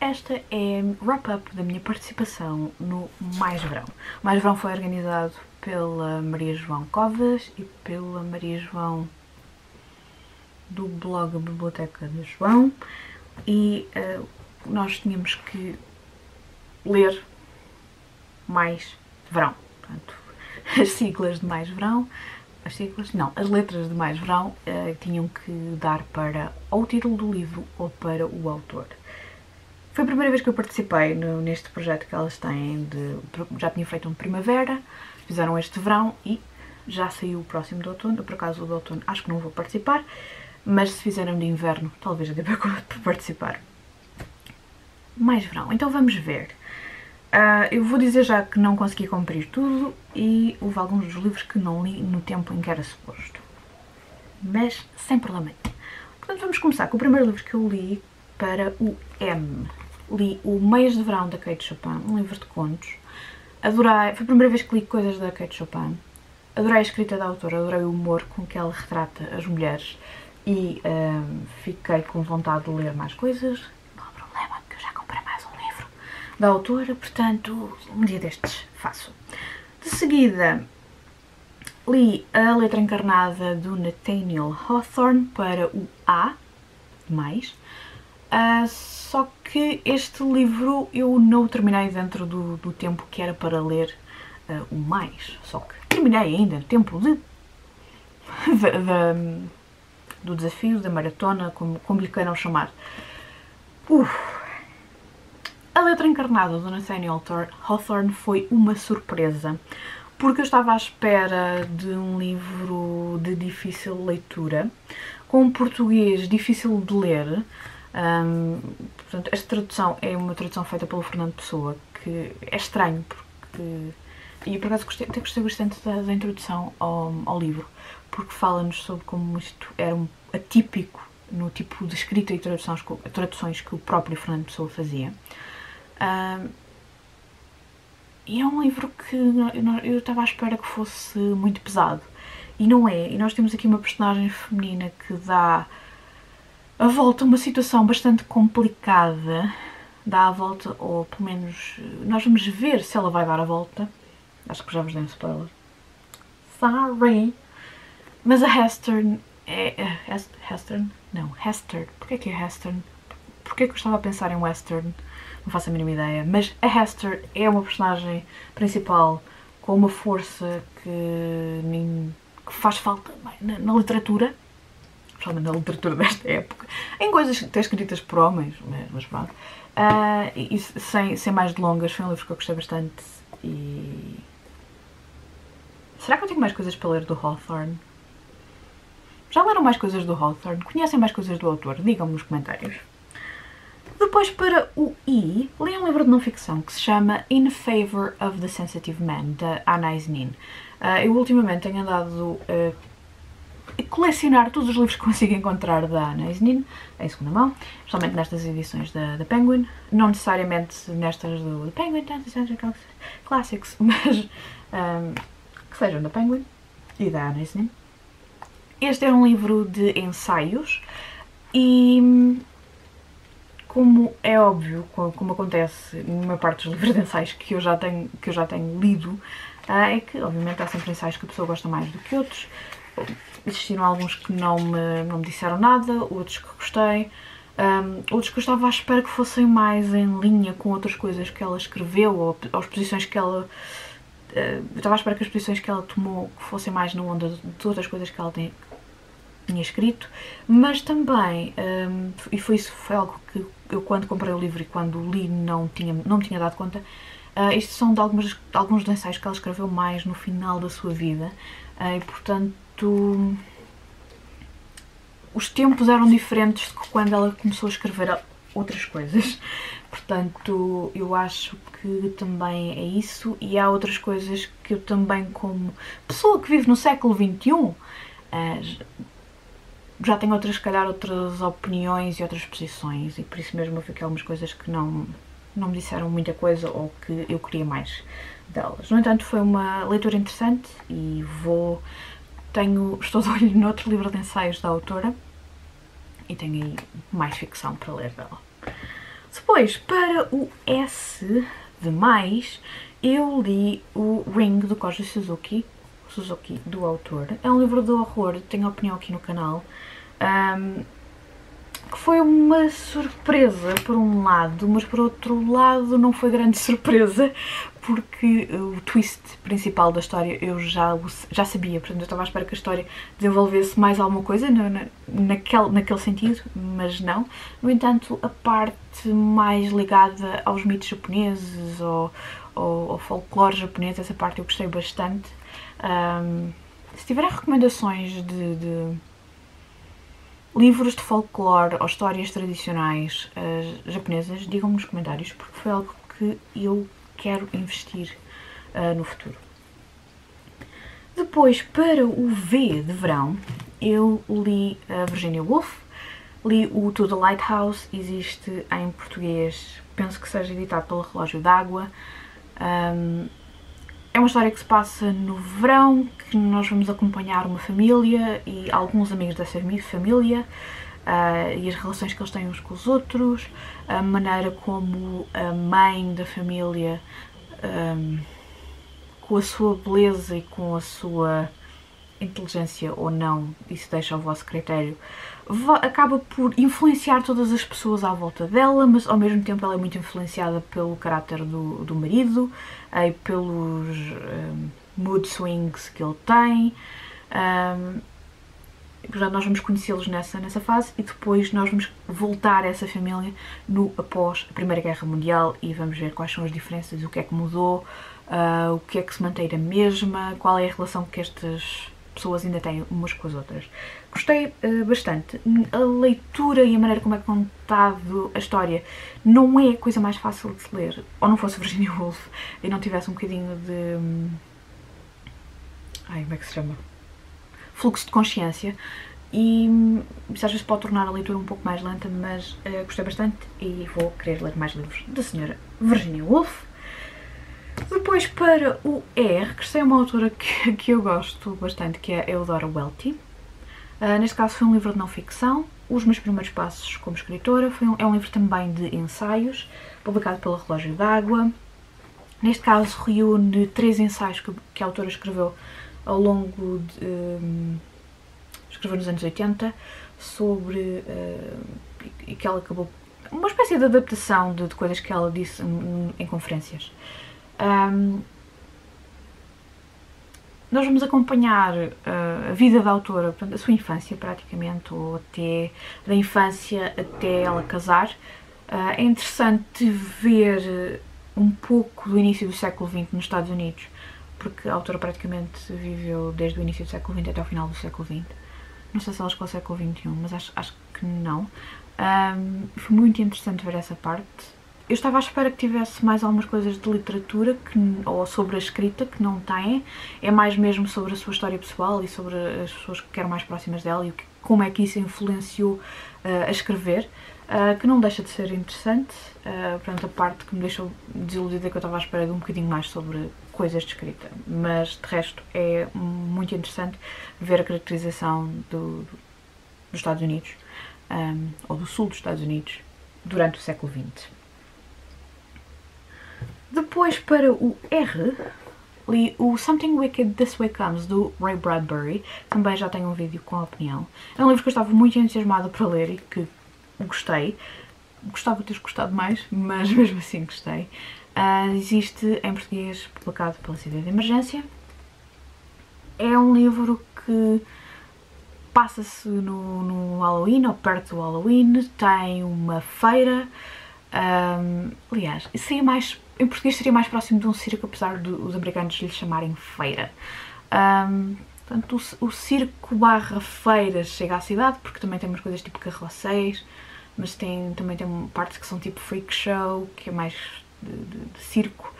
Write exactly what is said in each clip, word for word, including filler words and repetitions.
Esta é a wrap-up da minha participação no Mais Verão. O Mais Verão foi organizado pela Maria João Covas e pela Maria João do blog Biblioteca de João, e uh, nós tínhamos que ler Mais Verão. Portanto, as siglas de Mais Verão, as siglas, não, as letras de Mais Verão uh, tinham que dar para ou o título do livro ou para o autor. Foi a primeira vez que eu participei no, neste projeto que elas têm, de, já tinha feito um de primavera, fizeram este verão e já saiu o próximo de outono. Eu, por acaso, o de outono acho que não vou participar, mas se fizeram de inverno, talvez dê para participar. Mais verão, então vamos ver. Uh, eu vou dizer já que não consegui cumprir tudo e houve alguns dos livros que não li no tempo em que era suposto, mas sem problema. Portanto, vamos começar com o primeiro livro que eu li para o M. Li o Mês de Verão, da Kate Chopin, um livro de contos. Adorei, foi a primeira vez que li coisas da Kate Chopin. Adorei a escrita da autora, adorei o humor com que ela retrata as mulheres e hum, fiquei com vontade de ler mais coisas. Não há problema, porque eu já comprei mais um livro da autora, portanto, um dia destes faço. De seguida, li A Letra Encarnada, do Nathaniel Hawthorne, para o A, mais. Uh, só que este livro eu não o terminei dentro do, do tempo que era para ler uh, o mais, só que terminei ainda no tempo de, de, de, do desafio, da maratona, como, como lhe queiram chamar. Uf. A Letra Encarnada, do Nathaniel Hawthorne, foi uma surpresa, porque eu estava à espera de um livro de difícil leitura, com um português difícil de ler. Um, portanto, esta tradução é uma tradução feita pelo Fernando Pessoa, que é estranho, porque... E por acaso gostei, até gostei bastante da, da introdução ao, ao livro, porque fala-nos sobre como isto era um atípico no tipo de escrita e traduções, traduções que o próprio Fernando Pessoa fazia. Um, e é um livro que eu, eu estava à espera que fosse muito pesado, e não é. E nós temos aqui uma personagem feminina que dá a volta a uma situação bastante complicada, dá a volta, ou pelo menos nós vamos ver se ela vai dar a volta. Acho que já vos dei um spoiler. Sorry! Mas a Hester... É, é, Hester? Não, Hester. Porquê que é Hester? Porquê que eu estava a pensar em Western? Não faço a mínima ideia. Mas a Hester é uma personagem principal com uma força que, que faz falta na, na literatura. Principalmente na literatura desta época. Em coisas até escritas por homens, mas pronto. Uh, e sem, sem mais delongas, foi um livro que eu gostei bastante e... Será que eu tenho mais coisas para ler do Hawthorne? Já leram mais coisas do Hawthorne? Conhecem mais coisas do autor? Digam-me nos comentários. Depois, para o I, li um livro de não-ficção que se chama In Favour of the Sensitive Man, da Anaïs Nin. Uh, eu ultimamente tenho andado uh, a colecionar todos os livros que consigo encontrar da Anaïs Nin, em segunda mão, especialmente nestas edições da, da Penguin. Não necessariamente nestas do Penguin, Classics, mas... Um, que sejam da Penguin e da Anaïs Nin. Este é um livro de ensaios e, como é óbvio, como acontece numa parte dos livros de ensaios que eu já tenho, que eu já tenho lido, é que obviamente há sempre ensaios que a pessoa gosta mais do que outros. Existiram alguns que não me, não me disseram nada, outros que gostei, um, outros que eu estava à espera que fossem mais em linha com outras coisas que ela escreveu ou, ou as posições que ela... Eu estava à espera que as posições que ela tomou que fossem mais na onda de outras coisas que ela tinha, tinha escrito, mas também, um, e foi isso, foi algo que eu, quando comprei o livro e quando o li, não tinha, não me tinha dado conta, uh, isto são de algumas, alguns dos ensaios que ela escreveu mais no final da sua vida, uh, e portanto os tempos eram diferentes de quando ela começou a escrever outras coisas. Portanto, eu acho que também é isso, e há outras coisas que eu também, como pessoa que vive no século vinte e um, já tenho outras, se calhar, outras opiniões e outras posições, e por isso mesmo eu fiquei algumas coisas que não, não me disseram muita coisa ou que eu queria mais delas. No entanto, foi uma leitura interessante e vou... Tenho, estou de olho noutro livro de ensaios da autora e tenho aí mais ficção para ler dela. Depois, para o S de mais, eu li o Ring, do Koji Suzuki, Suzuki, do autor. É um livro de horror, tenho opinião aqui no canal, um, que foi uma surpresa por um lado, mas por outro lado não foi grande surpresa, porque o twist principal da história eu já, já sabia, portanto eu estava à espera que a história desenvolvesse mais alguma coisa na, na, naquele, naquele sentido, mas não. No entanto, a parte mais ligada aos mitos japoneses ou ao, ao folclore japonês, essa parte eu gostei bastante. Um, se tiverem recomendações de, de livros de folclore ou histórias tradicionais uh, japonesas, digam-me nos comentários, porque foi algo que eu quero investir uh, no futuro. Depois, para o V de verão, eu li a Virginia Woolf, li o To the Lighthouse, existe em português, penso que seja editado pelo Relógio D'Água. Um, é uma história que se passa no verão, que nós vamos acompanhar uma família e alguns amigos dessa família, Uh, e as relações que eles têm uns com os outros, a maneira como a mãe da família, um, com a sua beleza e com a sua inteligência ou não, isso deixa ao vosso critério, acaba por influenciar todas as pessoas à volta dela, mas ao mesmo tempo ela é muito influenciada pelo caráter do, do marido, uh, e pelos um, mood swings que ele tem. Um, Portanto, nós vamos conhecê-los nessa, nessa fase e depois nós vamos voltar a essa família no, após a Primeira Guerra Mundial e vamos ver quais são as diferenças, o que é que mudou, uh, o que é que se mantém a mesma, qual é a relação que estas pessoas ainda têm umas com as outras. Gostei uh, bastante. A leitura e a maneira como é contado a história não é a coisa mais fácil de se ler, ou não fosse Virginia Woolf e não tivesse um bocadinho de... Ai, como é que se chama? Fluxo de consciência, e às vezes pode tornar a leitura um pouco mais lenta, mas uh, gostei bastante e vou querer ler mais livros da senhora Virginia Woolf. Depois, para o R, que é uma autora que, que eu gosto bastante, que é a Eudora Welty. Uh, neste caso foi um livro de não-ficção, Os Meus Primeiros Passos como Escritora, foi um, é um livro também de ensaios, publicado pelo Relógio D'Água. Neste caso reúne três ensaios que, que a autora escreveu ao longo de... Um, escreveu nos anos oitenta, sobre... Uh, e que ela acabou... uma espécie de adaptação de, de coisas que ela disse em, em conferências. Um, nós vamos acompanhar uh, a vida da autora, portanto, a sua infância praticamente, ou até da infância até ela casar. Uh, é interessante ver um pouco do início do século vinte nos Estados Unidos, porque a autora praticamente viveu desde o início do século vinte até o final do século vinte. Não sei se ela chegou ao século vinte e um, mas acho, acho que não. Um, foi muito interessante ver essa parte. Eu estava à espera que tivesse mais algumas coisas de literatura que, ou sobre a escrita, que não tem. É mais mesmo sobre a sua história pessoal e sobre as pessoas que eram mais próximas dela e como é que isso influenciou uh, a escrever, uh, que não deixa de ser interessante. Uh, portanto, a parte que me deixou desiludida é que eu estava à espera de um bocadinho mais sobre coisas de escrita, mas de resto é muito interessante ver a caracterização do, do, dos Estados Unidos, um, ou do sul dos Estados Unidos, durante o século vinte. Depois, para o R, li o Something Wicked This Way Comes, do Ray Bradbury, também já tenho um vídeo com a opinião. É um livro que eu estava muito entusiasmada para ler e que gostei, gostava de ter gostado mais, mas mesmo assim gostei. Uh, existe em português, publicado pela Cidade de Emergência. É um livro que passa-se no, no Halloween, ou perto do Halloween, tem uma feira, um, aliás, seria mais, em português seria mais próximo de um circo, apesar de os americanos lhe chamarem feira. Um, portanto, o, o circo barra feira chega à cidade, porque também tem umas coisas tipo carrosséis, mas tem, também tem partes que são tipo freak show, que é mais... De, de, de circo,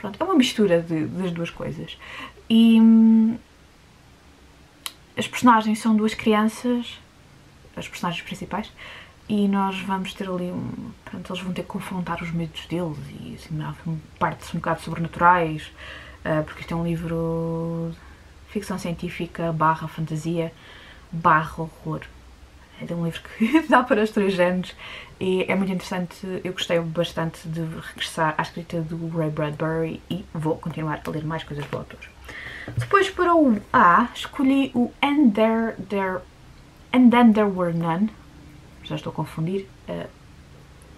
pronto, é uma mistura de, das duas coisas. E hum, as personagens são duas crianças, as personagens principais, e nós vamos ter ali, um, pronto, eles vão ter que confrontar os medos deles e assim, há partes um bocado sobrenaturais, uh, porque isto é um livro de ficção científica barra fantasia barra horror. é um livro que dá para os três anos e é muito interessante. Eu gostei bastante de regressar à escrita do Ray Bradbury e vou continuar a ler mais coisas do autor. Depois, para o A, escolhi o And There, there And Then There Were None, já estou a confundir uh,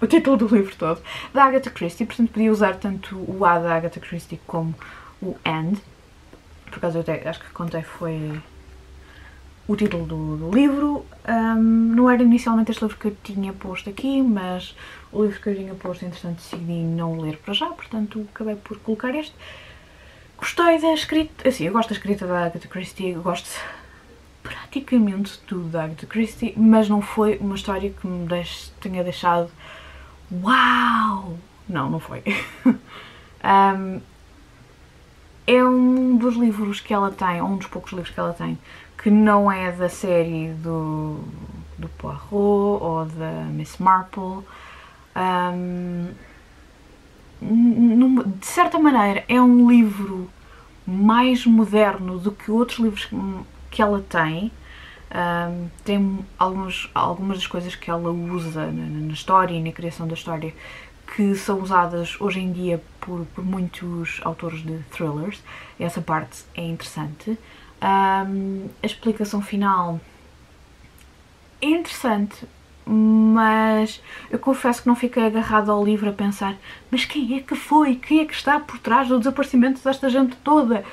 o título do livro todo, da Agatha Christie. Portanto, podia usar tanto o A da Agatha Christie como o And. Por acaso, eu até, acho que contei foi o título do, do livro. Um, não era inicialmente este livro que eu tinha posto aqui, mas o livro que eu tinha posto, entretanto, decidi não ler para já, portanto, acabei por colocar este. Gostei da escrita, assim, eu gosto da escrita da Agatha Christie, eu gosto praticamente tudo da Agatha Christie, mas não foi uma história que me deixe, tenha deixado uau! Não, não foi. um, é um dos livros que ela tem, ou um dos poucos livros que ela tem, que não é da série do, do Poirot ou da Miss Marple. Um, De certa maneira, é um livro mais moderno do que outros livros que ela tem. Um, tem alguns, algumas das coisas que ela usa na, na história e na criação da história que são usadas hoje em dia por, por muitos autores de thrillers. Essa parte é interessante. Um, a explicação final é interessante, mas eu confesso que não fiquei agarrada ao livro a pensar mas quem é que foi? Quem é que está por trás do desaparecimento desta gente toda?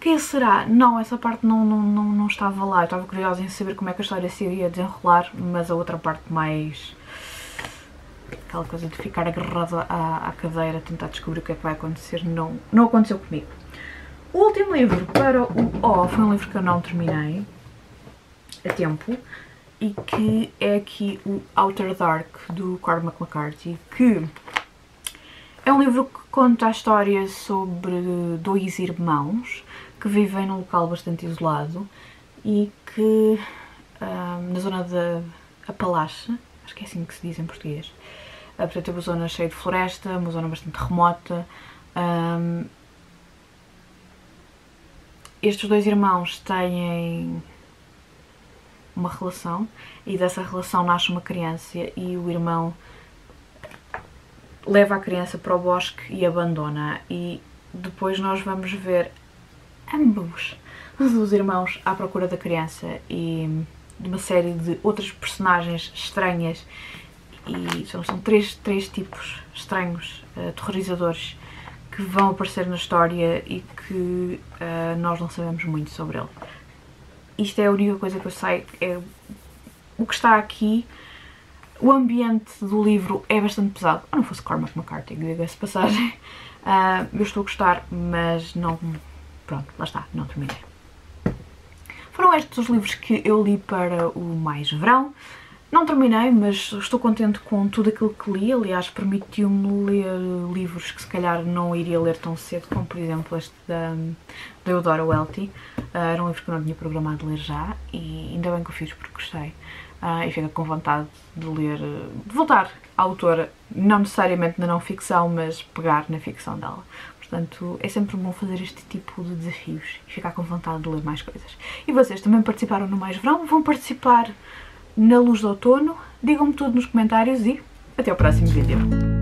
Quem será? Não, essa parte não, não, não, não estava lá. Eu estava curiosa em saber como é que a história se iria desenrolar, mas a outra parte mais... aquela coisa de ficar agarrada à, à cadeira a tentar descobrir o que é que vai acontecer, não, não aconteceu comigo. O último livro para o O foi um livro que eu não terminei a tempo, e que é aqui o Outer Dark, do Cormac McCarthy, que é um livro que conta a história sobre dois irmãos que vivem num local bastante isolado e que, um, na zona da Apalache, acho que é assim que se diz em português, portanto é uma zona cheia de floresta, uma zona bastante remota. Um, estes dois irmãos têm uma relação e dessa relação nasce uma criança e o irmão leva a criança para o bosque e abandona-a, e depois nós vamos ver ambos os irmãos à procura da criança e de uma série de outras personagens estranhas, e são, são três, três tipos estranhos, aterrorizadores, que vão aparecer na história e que uh, nós não sabemos muito sobre ele. Isto é a única coisa que eu sei, é o que está aqui. O ambiente do livro é bastante pesado, ou não fosse Cormac McCarthy, diga-se passagem. Uh, eu estou a gostar, mas não... pronto, lá está, não terminei. Foram estes os livros que eu li para o Mais Verão. Não terminei, mas estou contente com tudo aquilo que li. Aliás, permitiu-me ler livros que se calhar não iria ler tão cedo, como por exemplo este da, da Eudora Welty. Uh, era um livro que eu não tinha programado ler já, e ainda bem que o fiz porque gostei. Uh, e fico com vontade de ler, de voltar à autora, não necessariamente na não-ficção, mas pegar na ficção dela. Portanto, é sempre bom fazer este tipo de desafios e ficar com vontade de ler mais coisas. E vocês também participaram no Mais Verão? Vão participar na Luz de Outono? Digam-me tudo nos comentários e até ao próximo vídeo.